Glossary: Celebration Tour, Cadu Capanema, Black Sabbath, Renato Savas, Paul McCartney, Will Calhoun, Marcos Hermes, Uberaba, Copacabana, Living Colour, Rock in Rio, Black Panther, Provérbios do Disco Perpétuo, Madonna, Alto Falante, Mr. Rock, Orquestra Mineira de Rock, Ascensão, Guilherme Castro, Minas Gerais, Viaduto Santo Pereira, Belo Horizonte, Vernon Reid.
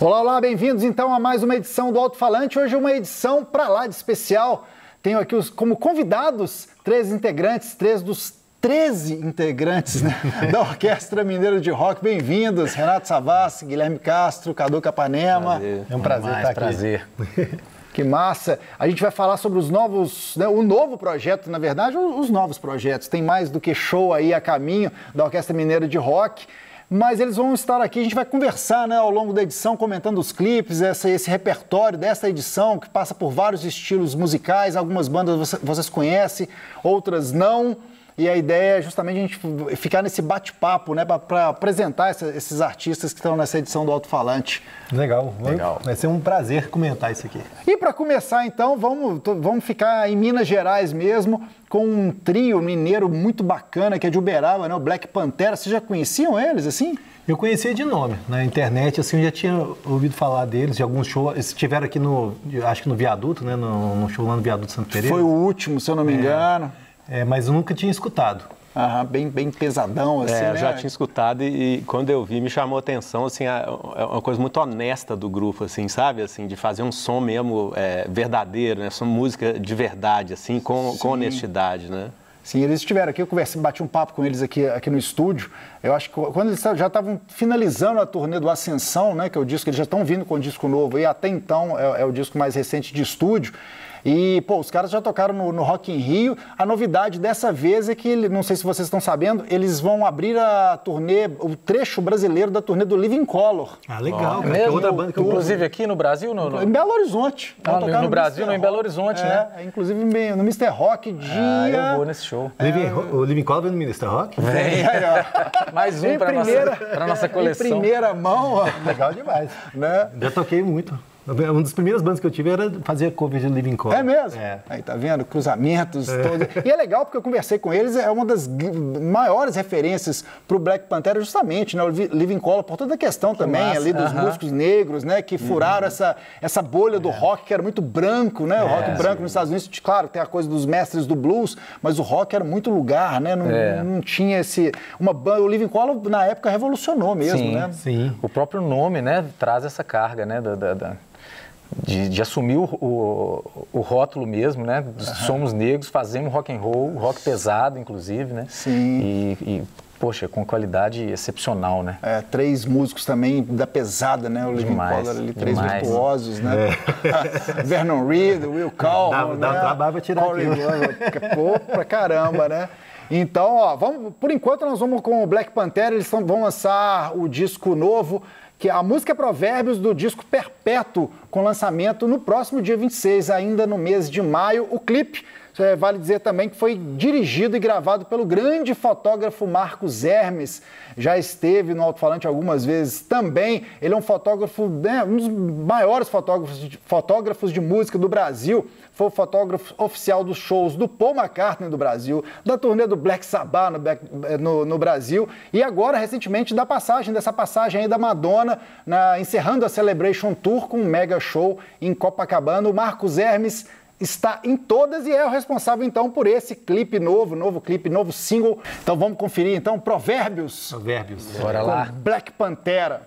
Olá, olá, bem-vindos então a mais uma edição do Alto Falante. Hoje é uma edição pra lá de especial. Tenho aqui como convidados três dos 13 integrantes, né, da Orquestra Mineira de Rock. Bem-vindos, Renato Savas, Guilherme Castro, Cadu Capanema. Prazer. É um prazer estar aqui. Prazer. Que massa! A gente vai falar sobre os novos, né, o novo projeto, na verdade, os novos projetos. Tem mais do que show aí a caminho da Orquestra Mineira de Rock. Mas eles vão estar aqui, a gente vai conversar, né, ao longo da edição, comentando os clipes, esse repertório dessa edição, que passa por vários estilos musicais, algumas bandas vocês conhecem, outras não, e a ideia é justamente a gente ficar nesse bate-papo, né, para apresentar esses artistas que estão nessa edição do Alto Falante. Legal, legal, vai ser um prazer comentar isso aqui. E para começar então, vamos ficar em Minas Gerais mesmo, com um trio mineiro muito bacana, que é de Uberaba, né? O Black Panther. Vocês já conheciam eles, assim? Eu conhecia de nome. Na internet, assim, eu já tinha ouvido falar deles, de alguns shows. Eles estiveram aqui no, acho que no Viaduto, né? No show lá no Viaduto Santo Pereira. Foi o último, se eu não me engano. É, mas eu nunca tinha escutado. Ah, bem pesadão, assim, né? Eu já tinha escutado e quando eu vi, me chamou a atenção, assim, uma coisa muito honesta do grupo, assim, sabe? Assim, de fazer um som mesmo verdadeiro, né? Som, música de verdade, assim, com honestidade, né? Sim, eles estiveram aqui, eu conversei, bati um papo com eles aqui no estúdio. Eu acho que quando eles já estavam finalizando a turnê do Ascensão, né? Que é o disco, eles já estão vindo com um disco novo e até então é o disco mais recente de estúdio. E, pô, os caras já tocaram no Rock in Rio. A novidade dessa vez é que, não sei se vocês estão sabendo, eles vão abrir a turnê, o trecho brasileiro da turnê do Living Colour. Ah, legal. Oh, é outra banda que eu inclusive aqui no Brasil? Em Belo Horizonte. Ah, no Brasil, não, em Belo Horizonte, né? Inclusive no Mr. Rock eu vou nesse show. O Living Colour vem no Mr. Rock? Vem. Mais um para nossa coleção. Em primeira mão, ó. Legal demais. Né? Já toquei muito. Uma das primeiras bandas que eu tive era fazer cover de Living Colour. É mesmo? É. Aí, tá vendo? Cruzamentos. Todos. E é legal porque eu conversei com eles, é uma das maiores referências pro Black Panther, justamente, né? O Living Colour, por toda a questão que também ali dos músicos negros, né? Que furaram essa bolha do rock, que era muito branco, né? O rock branco nos Estados Unidos, claro, tem a coisa dos mestres do blues, mas o rock era muito lugar, né? Não tinha esse... O Living Colour, na época, revolucionou mesmo, sim, né? Sim. O próprio nome, né? Traz essa carga, né? De assumir o rótulo mesmo, né? Somos negros, fazemos rock and roll, rock pesado, inclusive, né? Sim. E poxa, com qualidade excepcional, né? É, três músicos também da pesada, né? O Living Colour ali, três virtuosos, né? Vernon Reid, Will Calhoun, dá pra tirar aqui. Pô, pra caramba, né? Então, ó, por enquanto nós vamos com o Black Panther, eles vão lançar o disco novo, que a música é Provérbios do Disco Perpétuo, com lançamento no próximo dia 26, ainda no mês de maio. O clipe, vale dizer também que foi dirigido e gravado pelo grande fotógrafo Marcos Hermes. Já esteve no Alto Falante algumas vezes também. Ele é um fotógrafo, né, um dos maiores fotógrafos de música do Brasil. Foi o fotógrafo oficial dos shows do Paul McCartney do Brasil, da turnê do Black Sabbath no Brasil e agora, recentemente, dessa passagem aí da Madonna, encerrando a Celebration Tour com um mega show em Copacabana. O Marcos Hermes está em todas e é o responsável, então, por esse clipe novo single. Então vamos conferir, então, Provérbios. Bora lá. Black Panther.